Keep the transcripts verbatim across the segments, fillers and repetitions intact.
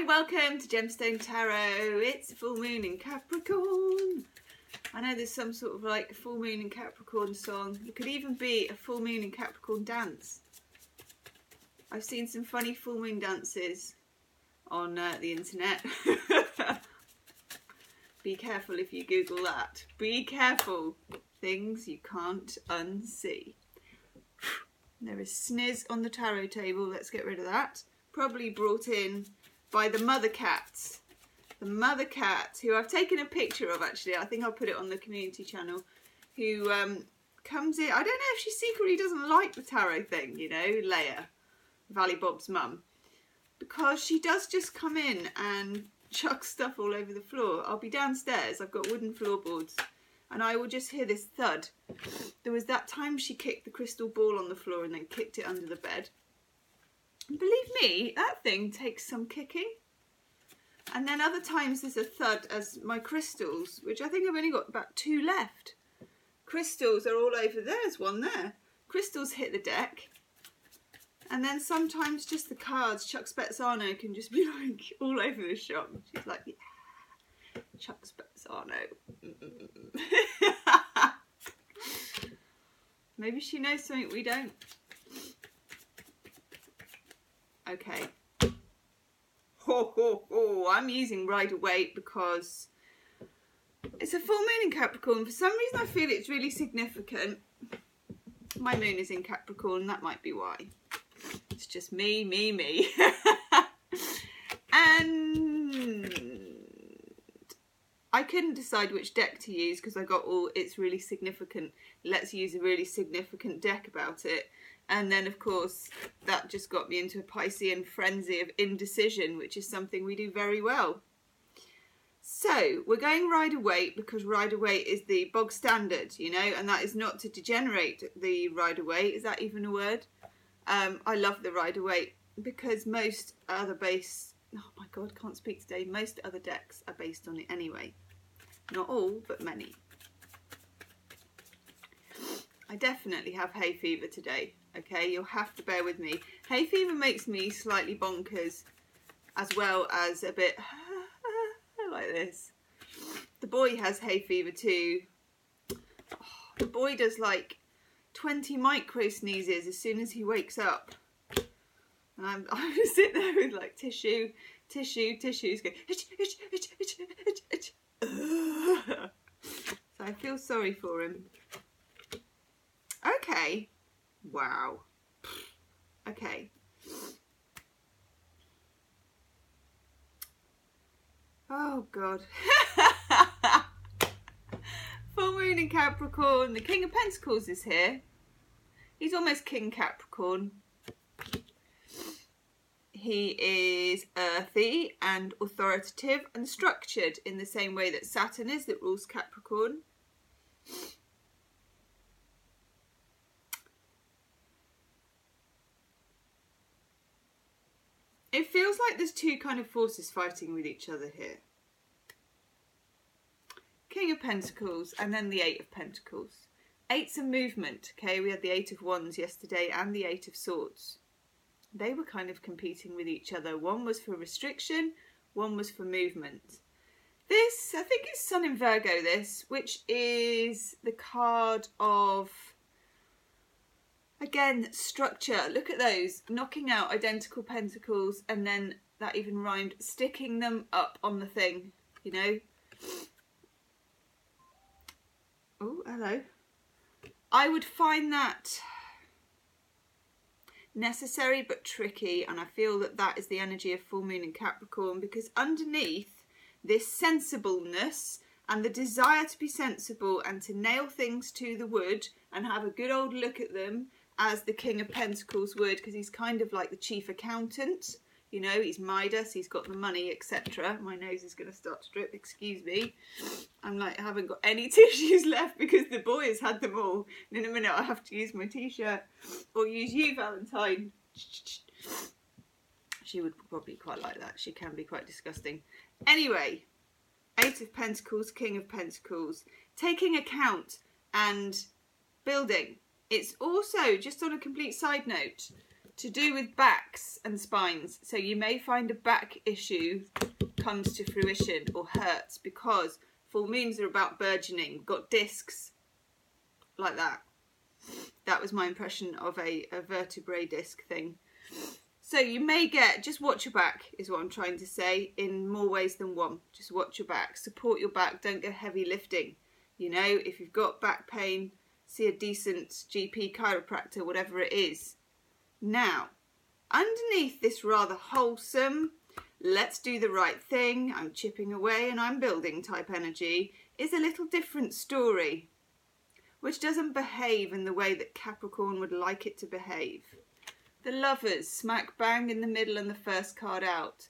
Hi, welcome to Gemstone Tarot. It's full moon in Capricorn. I know there's some sort of like full moon in Capricorn song. It could even be a full moon in Capricorn dance. I've seen some funny full moon dances on uh, the internet. Be careful if you Google that. Be careful. Things you can't unsee. There is sniz on the tarot table. Let's get rid of that. Probably brought in by the mother cat. The mother cat, who I've taken a picture of actually. I think I'll put it on the community channel. Who um, comes in. I don't know if she secretly doesn't like the tarot thing, you know, Leia, Valley Bob's mum. Because she does just come in and chuck stuff all over the floor. I'll be downstairs. I've got wooden floorboards. And I will just hear this thud. There was that time she kicked the crystal ball on the floor and then kicked it under the bed. Believe me, that thing takes some kicking. And then other times there's a thud as my crystals, which I think I've only got about two left. Crystals are all over. There's one there. Crystals hit the deck. And then sometimes just the cards. Chuck Spezzano can just be like all over the shop. She's like, yeah, Chuck Spezzano. Mm-mm. Maybe she knows something we don't. Okay. Ho, ho, ho. I'm using Rider Waite because it's a full moon in Capricorn. For some reason I feel it's really significant. My moon is in Capricorn. That might be why. It's just me, me, me. And I couldn't decide which deck to use because I got all it's really significant. Let's use a really significant deck about it. And then, of course, that just got me into a Piscean frenzy of indecision, which is something we do very well. So, we're going Rider Waite because Rider Waite is the bog standard, you know, and that is not to degenerate the Rider Waite. Is that even a word? Um, I love the Rider Waite because most other base... Oh my God, can't speak today. Most other decks are based on it anyway. Not all, but many. I definitely have hay fever today. Okay, you'll have to bear with me. Hay fever makes me slightly bonkers as well as a bit like this. The boy has hay fever too. Oh, the boy does like twenty micro sneezes as soon as he wakes up. And I'm, I'm just sitting there with like tissue, tissue, tissues going itch, itch, itch, itch, itch, itch. So I feel sorry for him. Okay. Wow. Okay. Oh God. Full moon in Capricorn. The King of Pentacles is here. He's almost King Capricorn. He is earthy and authoritative and structured in the same way that Saturn is, that rules Capricorn. It feels like there's two kind of forces fighting with each other here. King of Pentacles and then the Eight of Pentacles. Eight's a movement, okay? We had the Eight of Wands yesterday and the Eight of Swords. They were kind of competing with each other. One was for restriction, one was for movement. This, I think it's Sun in Virgo, this, which is the card of... Again, structure. Look at those. Knocking out identical pentacles and then that even rhymed. Sticking them up on the thing, you know. Oh, hello. I would find that necessary but tricky, and I feel that that is the energy of full moon in Capricorn, because underneath this sensibleness and the desire to be sensible and to nail things to the wood and have a good old look at them, as the King of Pentacles would, because he's kind of like the chief accountant, you know, he's Midas, he's got the money, et cetera. My nose is going to start to drip, excuse me. I'm like, I haven't got any tissues left because the boy has had them all. And in a minute I have to use my t-shirt or use you, Valentine. She would probably quite like that. She can be quite disgusting. Anyway, Eight of Pentacles, King of Pentacles, taking account and building. It's also, just on a complete side note, to do with backs and spines. So you may find a back issue comes to fruition or hurts, because full moons are about burgeoning. We've got discs like that. That was my impression of a, a vertebrae disc thing. So you may get, just watch your back is what I'm trying to say, in more ways than one. Just watch your back, support your back, don't go heavy lifting. You know, if you've got back pain, see a decent G P, chiropractor, whatever it is. Now, underneath this rather wholesome, let's do the right thing, I'm chipping away and I'm building type energy, is a little different story, which doesn't behave in the way that Capricorn would like it to behave. The Lovers, smack bang in the middle and the first card out.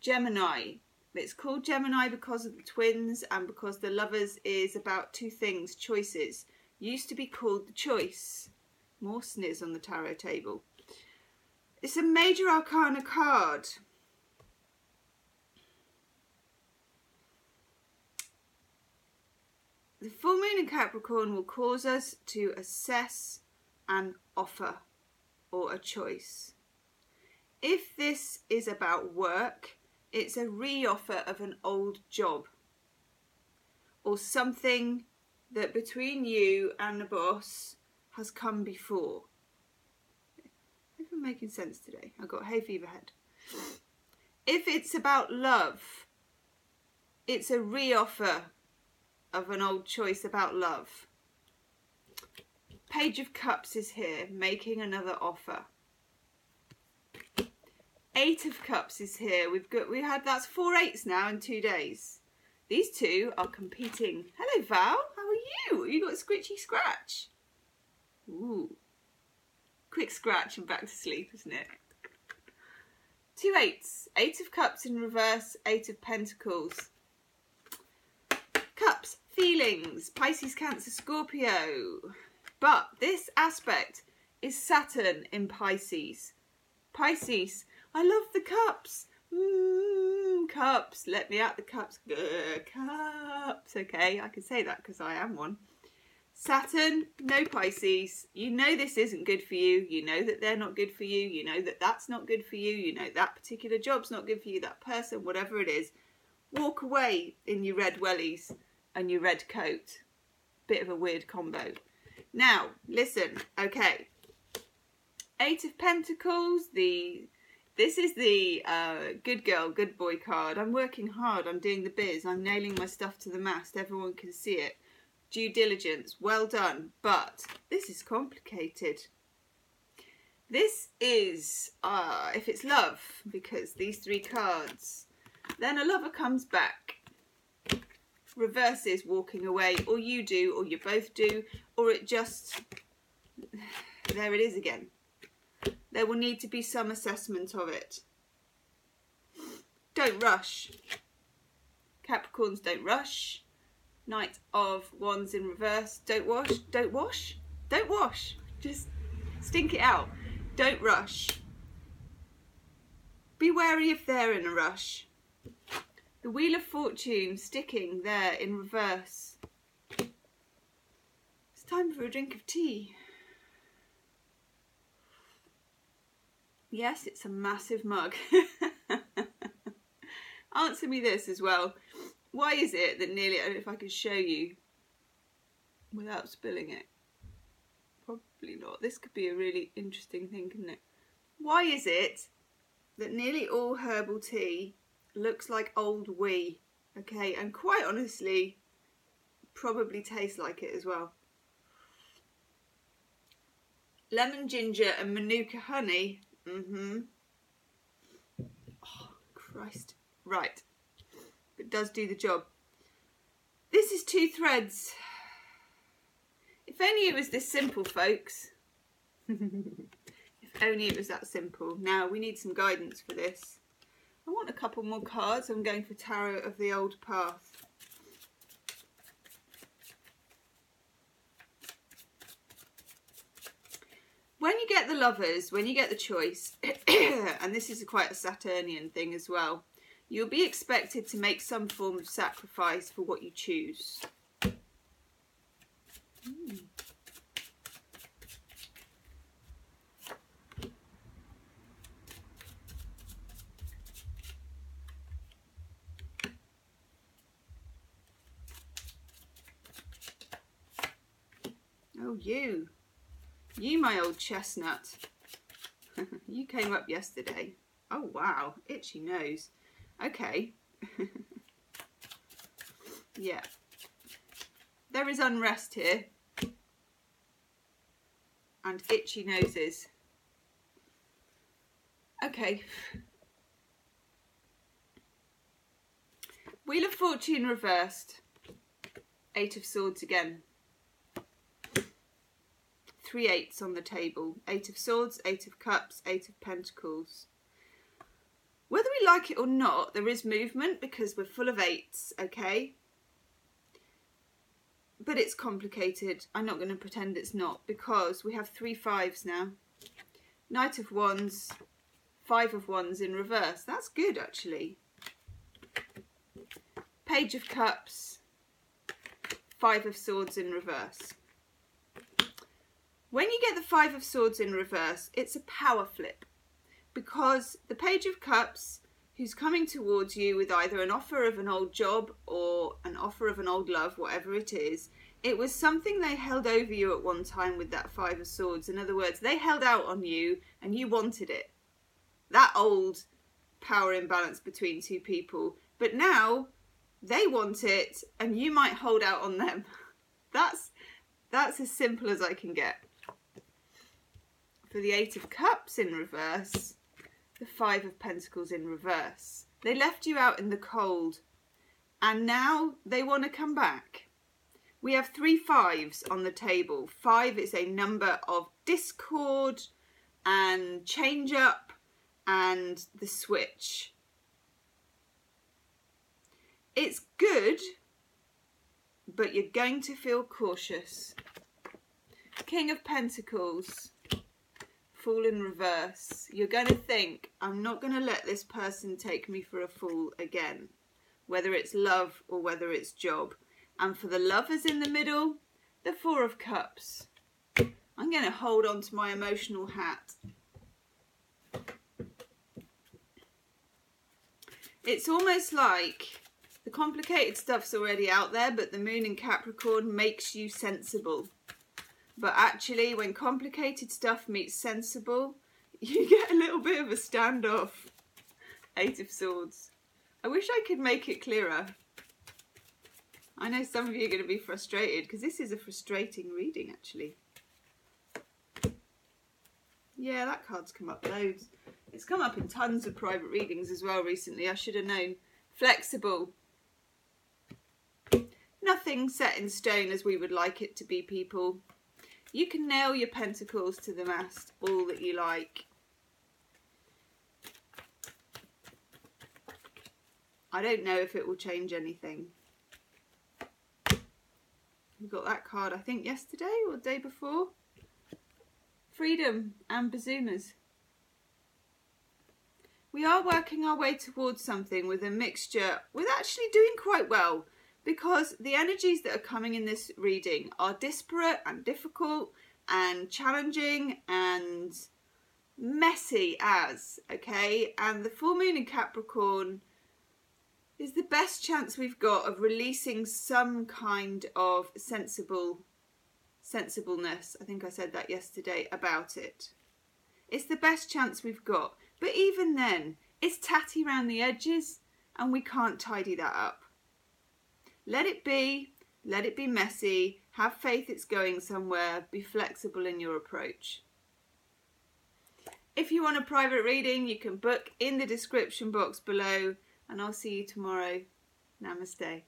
Gemini. It's called Gemini because of the twins and because the Lovers is about two things, choices. Used to be called the Choice. More sniz on the tarot table. It's a major arcana card. The full moon in Capricorn will cause us to assess an offer or a choice. If this is about work, it's a re-offer of an old job or something that between you and the boss has come before. I hope I'm making sense today. I've got hay fever head. If it's about love, it's a re-offer of an old choice about love. Page of Cups is here, making another offer. Eight of Cups is here. We've got, we had, that's four eights now in two days. These two are competing. Hello Val, how are you? You got a scritchy scratch. Ooh. Quick scratch and back to sleep, isn't it? Two eights. Eight of Cups in reverse, Eight of Pentacles. Cups, feelings, Pisces, Cancer, Scorpio. But this aspect is Saturn in Pisces. Pisces, I love the cups. Mmm, cups, let me out the cups. Grr, cups, okay, I can say that because I am one. Saturn, no Pisces. You know this isn't good for you. You know that they're not good for you. You know that that's not good for you. You know that particular job's not good for you, that person, whatever it is. Walk away in your red wellies and your red coat. Bit of a weird combo. Now, listen, okay. Eight of Pentacles, the this is the uh, good girl, good boy card. I'm working hard, I'm doing the biz, I'm nailing my stuff to the mast, everyone can see it. Due diligence, well done, but this is complicated. This is, uh, if it's love, because these three cards, then a lover comes back, reverses walking away, or you do, or you both do, or it just, there it is again. There will need to be some assessment of it. Don't rush. Capricorns, don't rush. Knight of Wands in reverse, don't wash, don't wash, don't wash. Just stink it out. Don't rush. Be wary if they're in a rush. The Wheel of Fortune sticking there in reverse. It's time for a drink of tea. Yes, it's a massive mug. Answer me this as well. Why is it that nearly, I don't know if I can show you without spilling it. Probably not. This could be a really interesting thing, couldn't it? Why is it that nearly all herbal tea looks like old wee, okay, and quite honestly probably tastes like it as well? Lemon ginger and Manuka honey. Mm-hmm. Oh Christ. Right. It does do the job. This is two threads. If only it was this simple, folks. If only it was that simple. Now we need some guidance for this. I want a couple more cards. I'm going for Tarot of the Old Path. When you get the Lovers, when you get the Choice, and this is quite a Saturnian thing as well, you'll be expected to make some form of sacrifice for what you choose. Mm. Oh, you. You, my old chestnut. You came up yesterday. Oh, wow. Itchy nose. Okay. Yeah. There is unrest here. And itchy noses. Okay. Wheel of Fortune reversed. Eight of Swords again. Three eights on the table. Eight of Swords, Eight of Cups, Eight of Pentacles. Whether we like it or not, there is movement because we're full of eights, okay? But it's complicated. I'm not going to pretend it's not because we have three fives now. Knight of Wands, Five of Wands in reverse. That's good, actually. Page of Cups, Five of Swords in reverse. When you get the Five of Swords in reverse, it's a power flip because the Page of Cups, who's coming towards you with either an offer of an old job or an offer of an old love, whatever it is, it was something they held over you at one time with that Five of Swords. In other words, they held out on you and you wanted it. That old power imbalance between two people. But now they want it and you might hold out on them. That's, that's as simple as I can get. For the Eight of Cups in reverse, the Five of Pentacles in reverse. They left you out in the cold and now they want to come back. We have three fives on the table. Five is a number of discord and change up and the switch. It's good, but you're going to feel cautious. King of Pentacles. Fool in reverse. You're going to think, I'm not going to let this person take me for a fool again, whether it's love or whether it's job. And for the lovers in the middle, the Four of Cups. I'm going to hold on to my emotional hat. It's almost like the complicated stuff's already out there, but the moon in Capricorn makes you sensible. But actually, when complicated stuff meets sensible, you get a little bit of a standoff. Eight of Swords. I wish I could make it clearer. I know some of you are going to be frustrated, because this is a frustrating reading, actually. Yeah, that card's come up loads. It's come up in tons of private readings as well recently. I should have known. Flexible. Nothing set in stone as we would like it to be, people. You can nail your pentacles to the mast all that you like. I don't know if it will change anything. We got that card, I think, yesterday or the day before. Freedom and Bazoomas. We are working our way towards something with a mixture. We're actually doing quite well, because the energies that are coming in this reading are disparate and difficult and challenging and messy as, okay? And the full moon in Capricorn is the best chance we've got of releasing some kind of sensible, sensibleness. I think I said that yesterday about it. It's the best chance we've got. But even then, it's tatty around the edges and we can't tidy that up. Let it be, let it be messy, have faith it's going somewhere, be flexible in your approach. If you want a private reading, you can book in the description box below, and I'll see you tomorrow. Namaste.